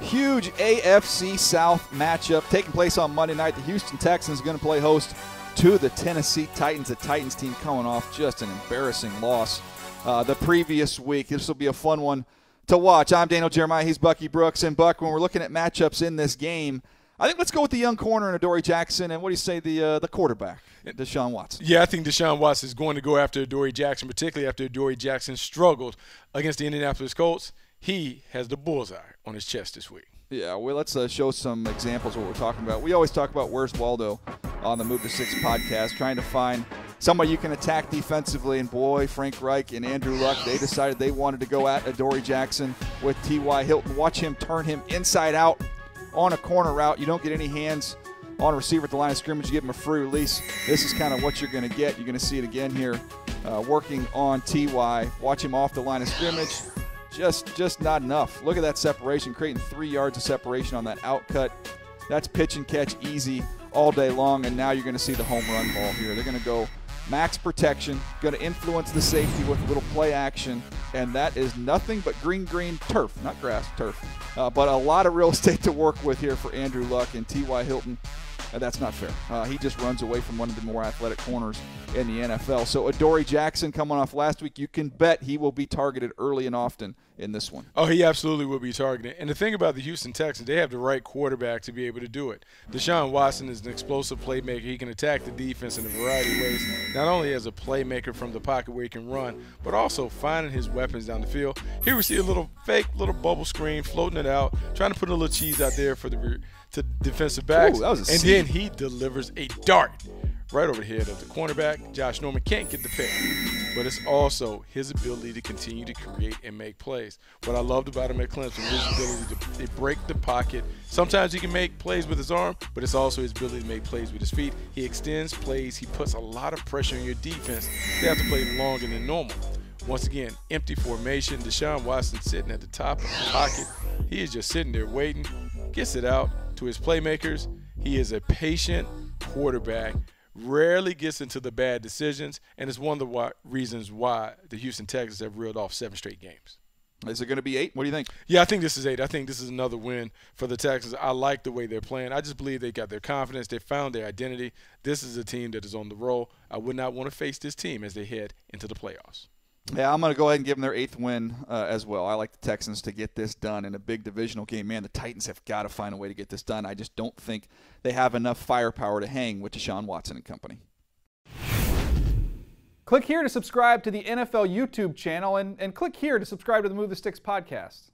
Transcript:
Huge AFC South matchup taking place on Monday night. The Houston Texans are going to play host to the Tennessee Titans. The Titans team coming off just an embarrassing loss the previous week. This will be a fun one to watch. I'm Daniel Jeremiah. He's Bucky Brooks. And, Buck, when we're looking at matchups in this game, I think let's go with the young corner and Adoree Jackson. And what do you say, the quarterback, Deshaun Watson? Yeah, I think Deshaun Watson is going to go after Adoree Jackson, particularly after Adoree Jackson struggled against the Indianapolis Colts. He has the bullseye on his chest this week. Yeah, well, let's show some examples of what we're talking about. We always talk about Where's Waldo on the Move the Sticks podcast, trying to find somebody you can attack defensively. And, boy, Frank Reich and Andrew Luck, they decided they wanted to go at Adoree Jackson with T.Y. Hilton. Watch him turn him inside out on a corner route. You don't get any hands on a receiver at the line of scrimmage. You give him a free release. This is kind of what you're going to get. You're going to see it again here working on T.Y. Watch him off the line of scrimmage. Just not enough. Look at that separation, creating 3 yards of separation on that out cut. That's pitch and catch easy all day long, and now you're going to see the home run ball here. They're going to go max protection, going to influence the safety with a little play action, and that is nothing but green turf, not grass, turf, but a lot of real estate to work with here for Andrew Luck and T.Y. Hilton. That's not fair. He just runs away from one of the more athletic corners in the NFL. So Adoree Jackson coming off last week, you can bet he will be targeted early and often in this one. Oh, he absolutely will be targeted. And the thing about the Houston Texans, they have the right quarterback to be able to do it. Deshaun Watson is an explosive playmaker. He can attack the defense in a variety of ways, not only as a playmaker from the pocket where he can run, but also finding his weapons down the field. Here we see a little fake, little bubble screen, floating it out, trying to put a little cheese out there for the defensive backs. Ooh, that was a and then he delivers a dart right over the head of the cornerback. Josh Norman can't get the pick, but it's also his ability to continue to create and make plays. What I loved about him at Clemson was his ability to break the pocket. Sometimes he can make plays with his arm, but it's also his ability to make plays with his feet. He extends plays. He puts a lot of pressure on your defense. They have to play longer than normal. Once again, empty formation. Deshaun Watson sitting at the top of the pocket. He is just sitting there waiting, gets it out to his playmakers. He is a patient quarterback, rarely gets into the bad decisions, and it's one of the reasons why the Houston Texans have reeled off 7 straight games. Is it going to be 8? What do you think? Yeah, I think this is 8. I think this is another win for the Texans. I like the way they're playing. I just believe they got their confidence. They found their identity. This is a team that is on the roll. I would not want to face this team as they head into the playoffs. Yeah, I'm going to go ahead and give them their 8th win as well. I like the Texans to get this done in a big divisional game. Man, the Titans have got to find a way to get this done. I just don't think they have enough firepower to hang with Deshaun Watson and company. Click here to subscribe to the NFL YouTube channel and click here to subscribe to the Move the Sticks podcast.